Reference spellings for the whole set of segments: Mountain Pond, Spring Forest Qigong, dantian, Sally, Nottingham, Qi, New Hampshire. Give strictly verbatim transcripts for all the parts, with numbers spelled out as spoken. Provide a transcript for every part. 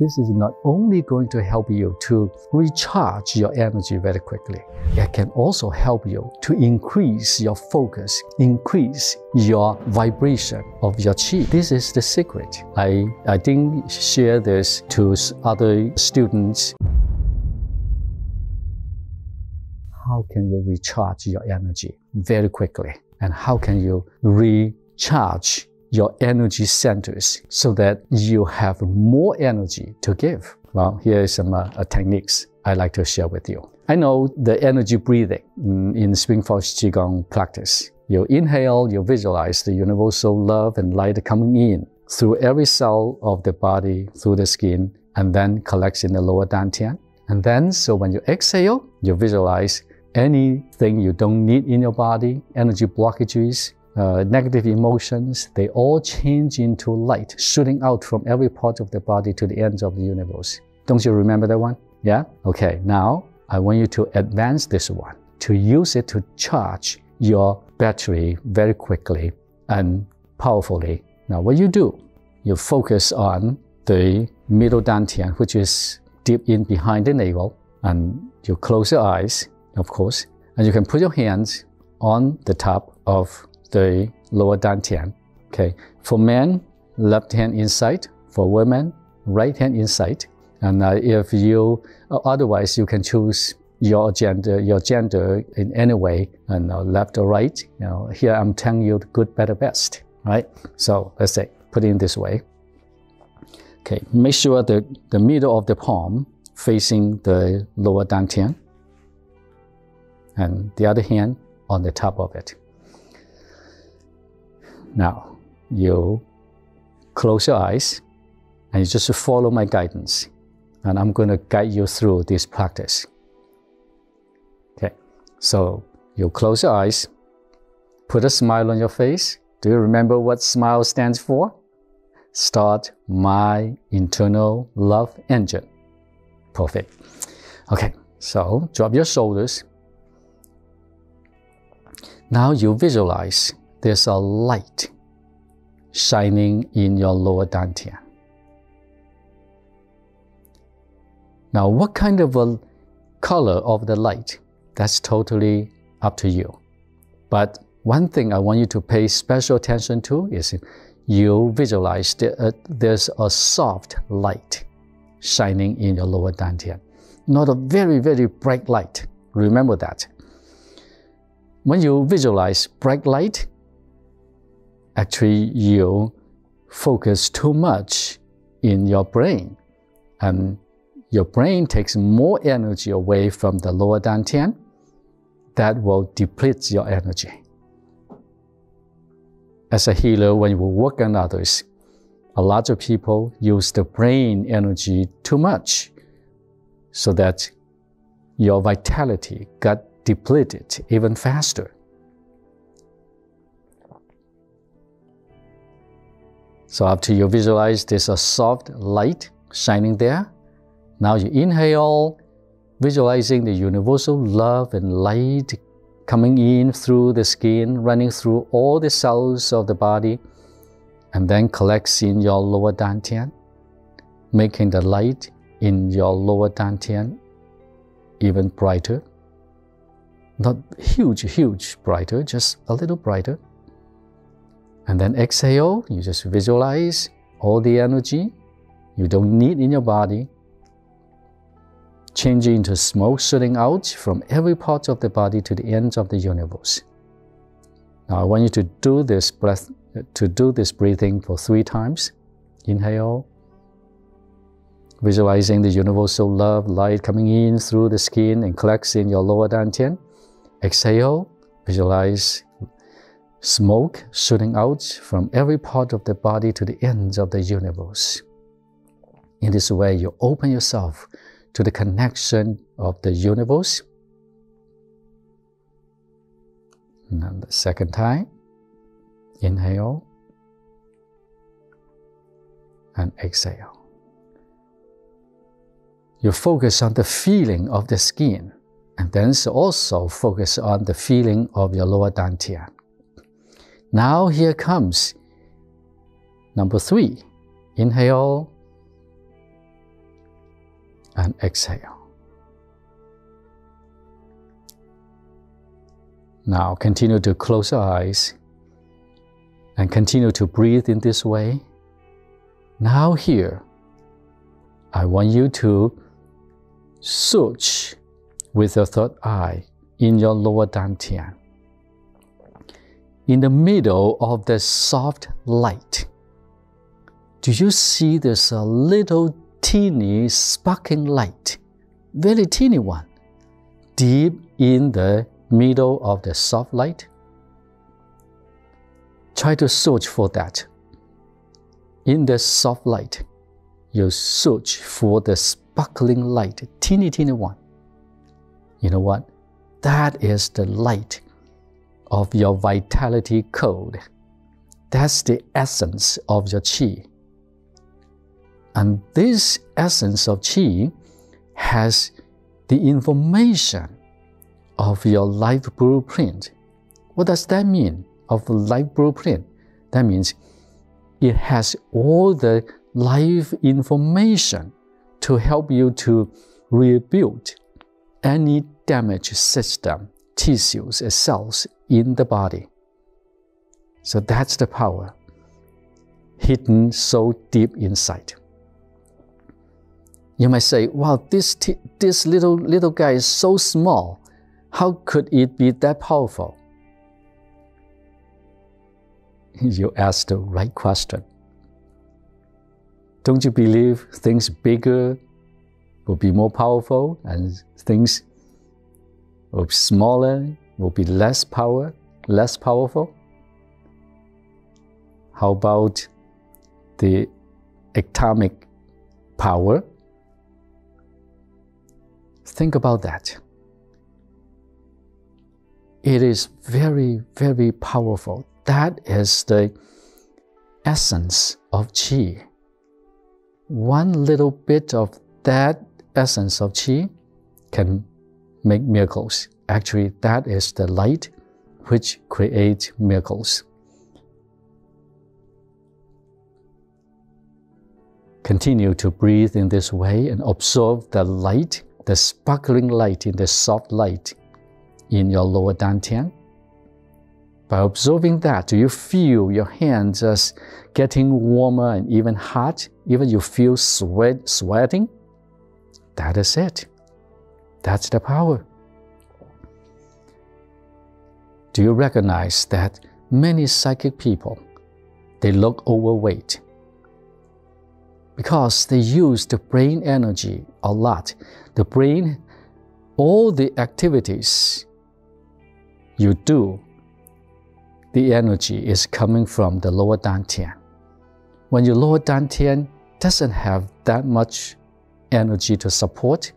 This is not only going to help you to recharge your energy very quickly, it can also help you to increase your focus, increase your vibration of your Qi. This is the secret. I, I didn't share this to other students. How can you recharge your energy very quickly? And how can you recharge your energy centers so that you have more energy to give? Well, here is some uh, techniques I'd like to share with you. I know the energy breathing in Spring Forest Qigong practice. You inhale, you visualize the universal love and light coming in through every cell of the body, through the skin, and then collects in the lower dantian. And then, so when you exhale, you visualize anything you don't need in your body, energy blockages, Uh, negative emotions, they all change into light, shooting out from every part of the body to the ends of the universe. Don't you remember that one? Yeah? Okay, now I want you to advance this one, to use it to charge your battery very quickly and powerfully. Now what you do, you focus on the middle dantian, which is deep in behind the navel, and you close your eyes, of course, and you can put your hands on the top of the lower dantian. Okay, for men, left hand inside. For women, right hand inside. And uh, if you, uh, otherwise you can choose your gender, your gender in any way, and uh, left or right. You know, here I'm telling you the good, better, best. Right? So let's say put it in this way. Okay, make sure the the middle of the palm facing the lower dantian, and the other hand on the top of it. Now, you close your eyes and you just follow my guidance. And I'm going to guide you through this practice. Okay, so you close your eyes, put a smile on your face. Do you remember what smile stands for? Start my internal love engine. Perfect. Okay, so drop your shoulders. Now you visualize there's a light shining in your lower dantian. Now, what kind of a color of the light? That's totally up to you. But one thing I want you to pay special attention to is you visualize the, uh, there's a soft light shining in your lower dantian. Not a very, very bright light. Remember that. When you visualize bright light, actually, you focus too much in your brain, and your brain takes more energy away from the lower dantian. That will deplete your energy. As a healer, when you work on others, a lot of people use the brain energy too much, so that your vitality got depleted even faster. So after you visualize there's a soft light shining there, now you inhale, visualizing the universal love and light coming in through the skin, running through all the cells of the body, and then collects in your lower dantian, making the light in your lower dantian even brighter. Not huge, huge brighter, just a little brighter. And then exhale, you just visualize all the energy you don't need in your body, changing into smoke shooting out from every part of the body to the ends of the universe. Now I want you to do this breath, to do this breathing for three times. Inhale, visualizing the universal love light coming in through the skin and collects in your lower dantian. Exhale, visualize smoke shooting out from every part of the body to the ends of the universe. In this way, you open yourself to the connection of the universe. And then the second time, inhale and exhale. You focus on the feeling of the skin, and then also focus on the feeling of your lower dantian. Now here comes number three. Inhale, and exhale. Now continue to close your eyes and continue to breathe in this way. Now here, I want you to search with your third eye in your lower dantian. In the middle of the soft light, do you see there's a little teeny sparkling light, very teeny one, deep in the middle of the soft light? Try to search for that. In the soft light, you search for the sparkling light, teeny, teeny one. You know what? That is the light of your vitality code. That's the essence of your qi. And this essence of qi has the information of your life blueprint. What does that mean, of life blueprint? That means it has all the life information to help you to rebuild any damaged system, tissues, cells in the body. So that's the power hidden so deep inside. You might say, wow, this, this little, little guy is so small. How could it be that powerful? You asked the right question. Don't you believe things bigger will be more powerful and things smaller will be less power, less powerful? How about the atomic power? Think about that. It is very, very powerful. That is the essence of qi. One little bit of that essence of qi can make miracles. Actually, that is the light which creates miracles. Continue to breathe in this way and observe the light, the sparkling light in the soft light in your lower dantian. By observing that, do you feel your hands just getting warmer and even hot? Even you feel sweat, sweating? That is it. That's the power. Do you recognize that many psychic people, they look overweight because they use the brain energy a lot. The brain, all the activities you do, the energy is coming from the lower dantian. When your lower dantian doesn't have that much energy to support,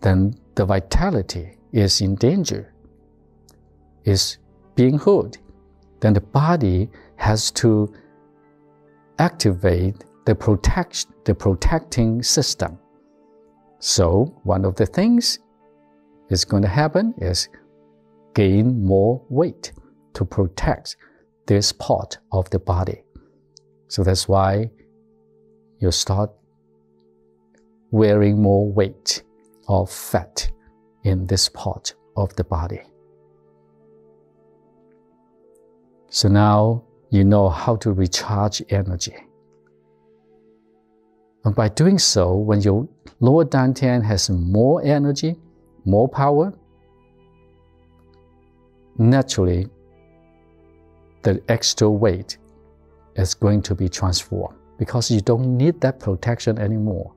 then the vitality is in danger, is being hurt. Then the body has to activate the, protect, the protecting system. So one of the things is going to happen is gain more weight to protect this part of the body. So that's why you start wearing more weight or fat in this part of the body. So now you know how to recharge energy. And by doing so, when your lower dantian has more energy, more power, naturally, the extra weight is going to be transformed because you don't need that protection anymore.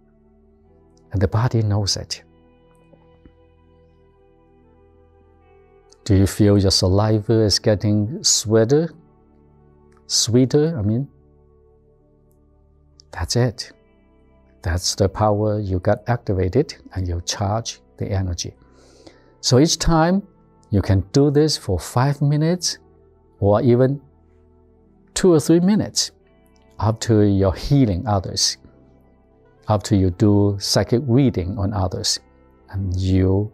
And the body knows it. Do you feel your saliva is getting sweeter? Sweeter, I mean. That's it. That's the power you got activated and you charge the energy. So each time, you can do this for five minutes or even two or three minutes after you're healing others, after you do psychic reading on others, and you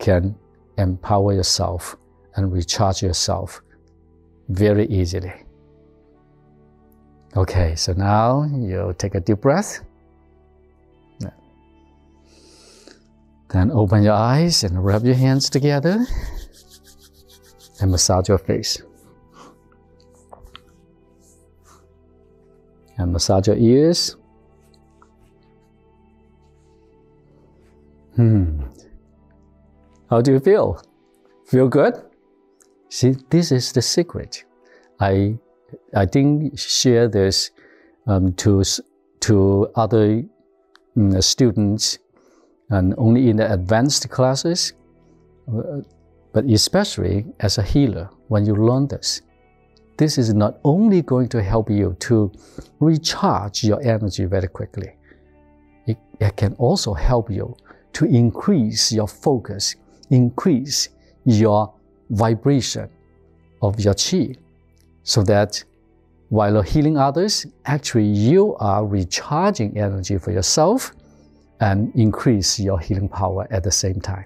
can empower yourself and recharge yourself very easily. Okay, so now you take a deep breath. Then open your eyes and rub your hands together and massage your face. And massage your ears. Hmm. How do you feel? Feel good? See, this is the secret. I, I didn't share this um, to, to other um, students and only in the advanced classes, but especially as a healer, when you learn this, this is not only going to help you to recharge your energy very quickly, it, it can also help you to increase your focus, increase your vibration of your qi, so that while you're healing others, actually you are recharging energy for yourself and increase your healing power at the same time.